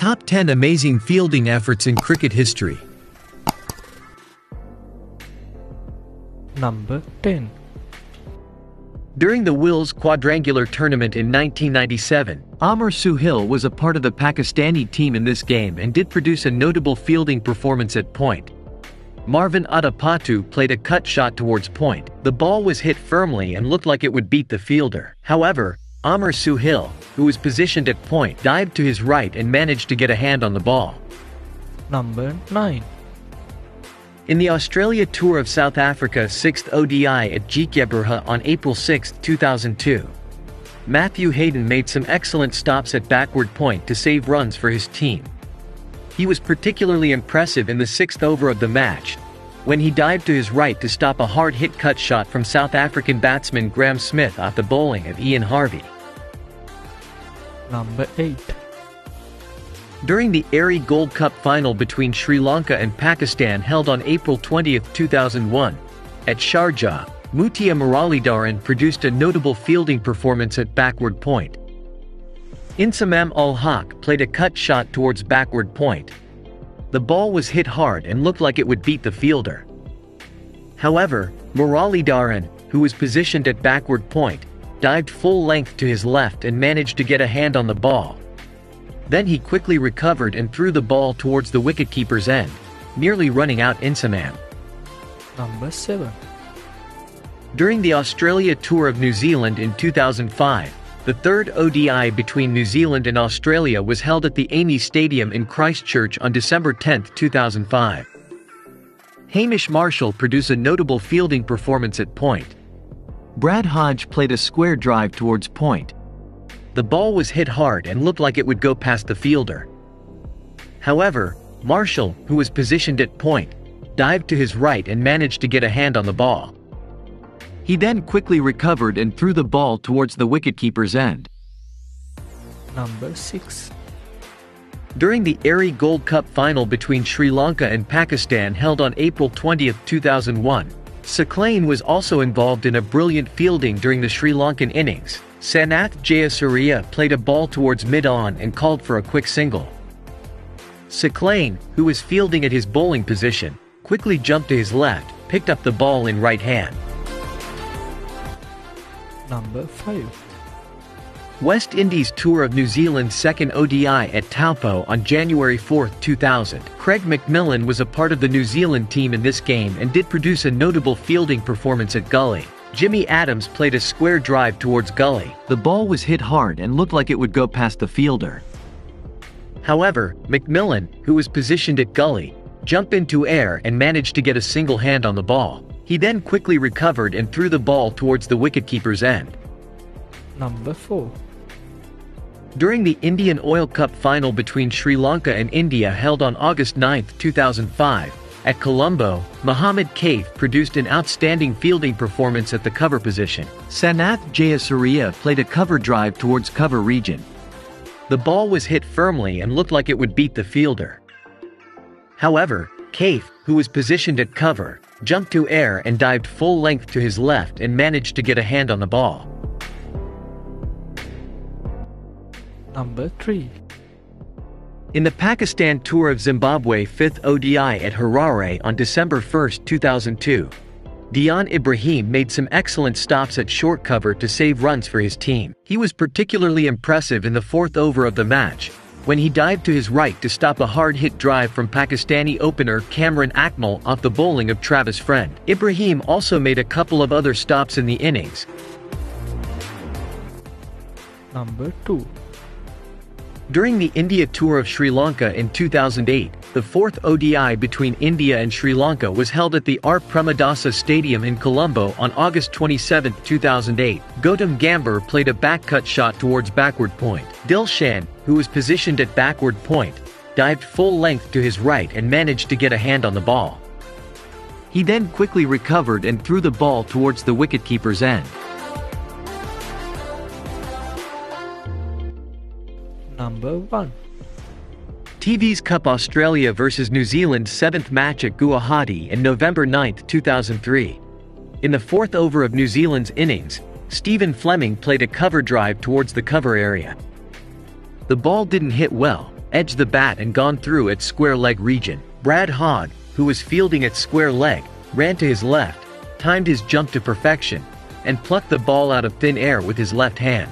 Top 10 amazing fielding efforts in cricket history. Number 10. During the Wills Quadrangular Tournament in 1997, Aamer Sohail was a part of the Pakistani team in this game and did produce a notable fielding performance at point. Marvin Atapattu played a cut shot towards point. The ball was hit firmly and looked like it would beat the fielder. However, Aamer Sohail, who was positioned at point, dived to his right and managed to get a hand on the ball. Number 9. In the Australia Tour of South Africa 6th ODI at Gqeberha on April 6, 2002, Matthew Hayden made some excellent stops at backward point to save runs for his team. He was particularly impressive in the 6th over of the match, when he dived to his right to stop a hard-hit cut shot from South African batsman Graeme Smith off the bowling of Ian Harvey. Number 8. During the ARY Gold Cup final between Sri Lanka and Pakistan held on April 20, 2001, at Sharjah, Muthiah Muralidaran produced a notable fielding performance at backward point. Inzamam-ul-Haq played a cut shot towards backward point. The ball was hit hard and looked like it would beat the fielder. However, Muralidaran, who was positioned at backward point, dived full length to his left and managed to get a hand on the ball. Then he quickly recovered and threw the ball towards the wicketkeeper's end, nearly running out Inzamam. Number 7. During the Australia Tour of New Zealand in 2005, the third ODI between New Zealand and Australia was held at the AMI Stadium in Christchurch on December 10, 2005. Hamish Marshall produced a notable fielding performance at point. Brad Hodge played a square drive towards point. The ball was hit hard and looked like it would go past the fielder. However, Marshall, who was positioned at point, dived to his right and managed to get a hand on the ball. He then quickly recovered and threw the ball towards the wicketkeeper's end. Number 6. During the ARY Gold Cup final between Sri Lanka and Pakistan held on April 20, 2001, Saklane was also involved in a brilliant fielding during the Sri Lankan innings. Sanath Jayasuriya played a ball towards mid-on and called for a quick single. Saklane, who was fielding at his bowling position, quickly jumped to his left, picked up the ball in right hand. Number 5. West Indies Tour of New Zealand's second ODI at Taupo on January 4, 2000. Craig McMillan was a part of the New Zealand team in this game and did produce a notable fielding performance at gully. Jimmy Adams played a square drive towards gully. The ball was hit hard and looked like it would go past the fielder. However, McMillan, who was positioned at gully, jumped into air and managed to get a single hand on the ball. He then quickly recovered and threw the ball towards the wicketkeeper's end. Number 4. During the Indian Oil Cup final between Sri Lanka and India held on August 9, 2005, at Colombo, Mohammed Kaif produced an outstanding fielding performance at the cover position. Sanath Jayasuriya played a cover drive towards cover region. The ball was hit firmly and looked like it would beat the fielder. However, Kaif, who was positioned at cover, jumped to air and dived full length to his left and managed to get a hand on the ball. Number 3. In the Pakistan Tour of Zimbabwe 5th ODI at Harare on December 1, 2002, Dion Ibrahim made some excellent stops at short cover to save runs for his team. He was particularly impressive in the 4th over of the match, when he dived to his right to stop a hard-hit drive from Pakistani opener Cameron Akmal off the bowling of Travis Friend. Ibrahim also made a couple of other stops in the innings. Number 2. During the India Tour of Sri Lanka in 2008, the 4th ODI between India and Sri Lanka was held at the R. Premadasa Stadium in Colombo on August 27, 2008. Gautam Gambhir played a back-cut shot towards backward point. Dilshan, who was positioned at backward point, dived full length to his right and managed to get a hand on the ball. He then quickly recovered and threw the ball towards the wicketkeeper's end. Number 1. TVS Cup Australia vs New Zealand's 7th match at Guwahati in November 9, 2003. In the 4th over of New Zealand's innings, Stephen Fleming played a cover drive towards the cover area. The ball didn't hit well, edged the bat and gone through its square leg region. Brad Hodge, who was fielding at square leg, ran to his left, timed his jump to perfection, and plucked the ball out of thin air with his left hand.